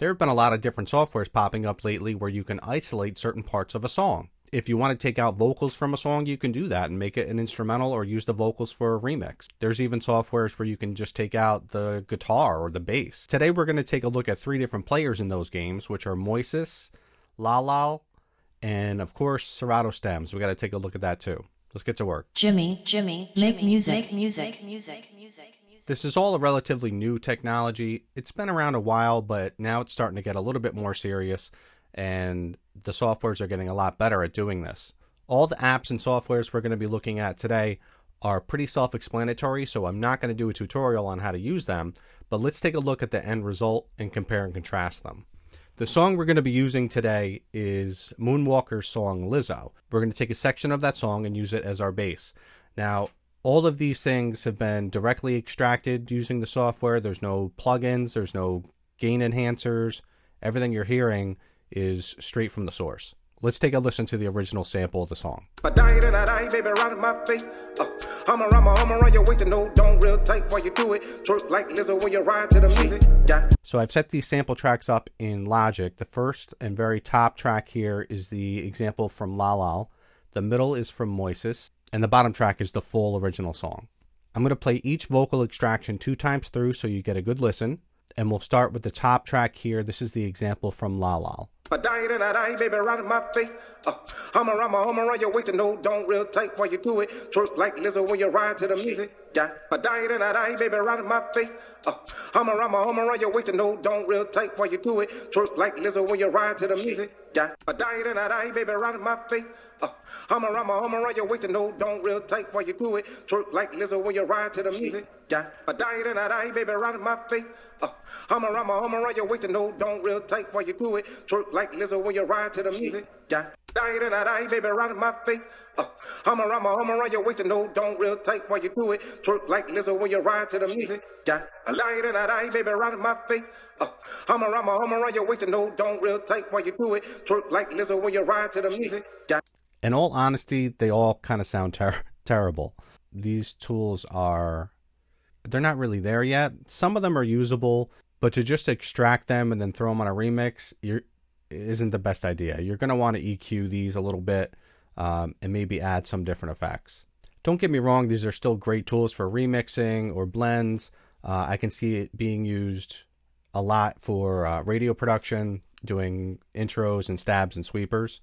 There have been a lot of different softwares popping up lately where you can isolate certain parts of a song. If you want to take out vocals from a song, you can do that and make it an instrumental or use the vocals for a remix. There's even softwares where you can just take out the guitar or the bass. Today we're going to take a look at three different players in those games, which are Moises, Lalal, and of course Serato stems. We got to take a look at that too. Let's get to work. Jimmy, make music, music. This is all a relatively new technology. It's been around a while, but now it's starting to get a little bit more serious, and the softwares are getting a lot better at doing this. All the apps and softwares we're going to be looking at today are pretty self-explanatory, so I'm not going to do a tutorial on how to use them, but let's take a look at the end result and compare and contrast them. The song we're going to be using today is Moonwalker's song Lizzo. We're going to take a section of that song and use it as our bass. Now, all of these things have been directly extracted using the software. There's no plugins, there's no gain enhancers. Everything you're hearing is straight from the source. Let's take a listen to the original sample of the song. So I've set these sample tracks up in Logic. The first and very top track here is the example from Lalal. The middle is from Moises, and the bottom track is the full original song. I'm going to play each vocal extraction 2 times through so you get a good listen. And we'll start with the top track here. This is the example from Lalal. In all honesty, they all kind of sound terrible. These tools are, they're not really there yet. Some of them are usable, but to just extract them and then throw them on a remix, isn't the best idea. You're going to want to EQ these a little bit and maybe add some different effects. Don't get me wrong, these are still great tools for remixing or blends. I can see it being used a lot for radio production, doing intros and stabs and sweepers,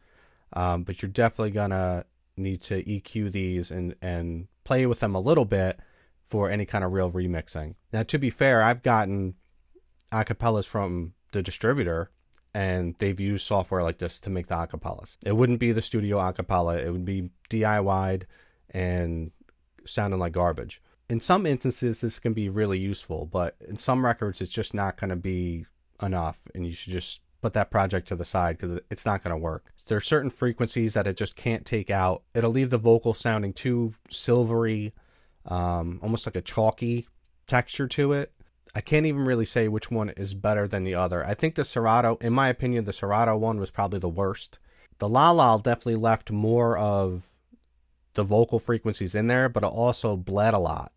but you're definitely going to need to EQ these and play with them a little bit for any kind of real remixing. Now, to be fair, I've gotten acapellas from the distributor, and they've used software like this to make the acapellas. It wouldn't be the studio acapella. It would be DIY'd and sounding like garbage. In some instances, this can be really useful, but in some records, it's just not going to be enough, and you should just put that project to the side because it's not going to work. There are certain frequencies that it just can't take out. It'll leave the vocal sounding too silvery, almost like a chalky texture to it. I can't even really say which one is better than the other. I think the Serato, in my opinion, the Serato one was probably the worst. The Lalal definitely left more of the vocal frequencies in there, but it also bled a lot.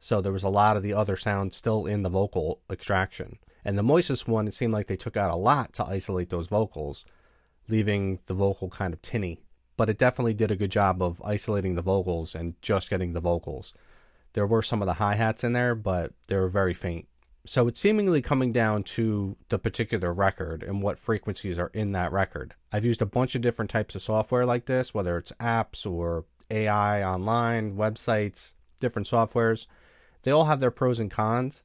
So there was a lot of the other sound still in the vocal extraction. And the Moises one, it seemed like they took out a lot to isolate those vocals, leaving the vocal kind of tinny. But it definitely did a good job of isolating the vocals and just getting the vocals. There were some of the hi-hats in there, but they were very faint. So it's seemingly coming down to the particular record and what frequencies are in that record. I've used a bunch of different types of software like this, whether it's apps or AI online, websites, different softwares. They all have their pros and cons,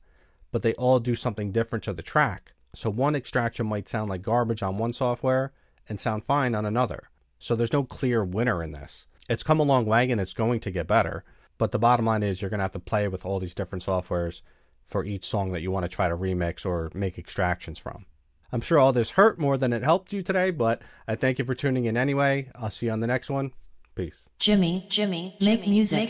but they all do something different to the track. So one extraction might sound like garbage on one software and sound fine on another. So there's no clear winner in this. It's come a long way and it's going to get better. But the bottom line is you're going to have to play with all these different softwares for each song that you want to try to remix or make extractions from. I'm sure all this hurt more than it helped you today, but I thank you for tuning in anyway. I'll see you on the next one. Peace. Jimmy, make music.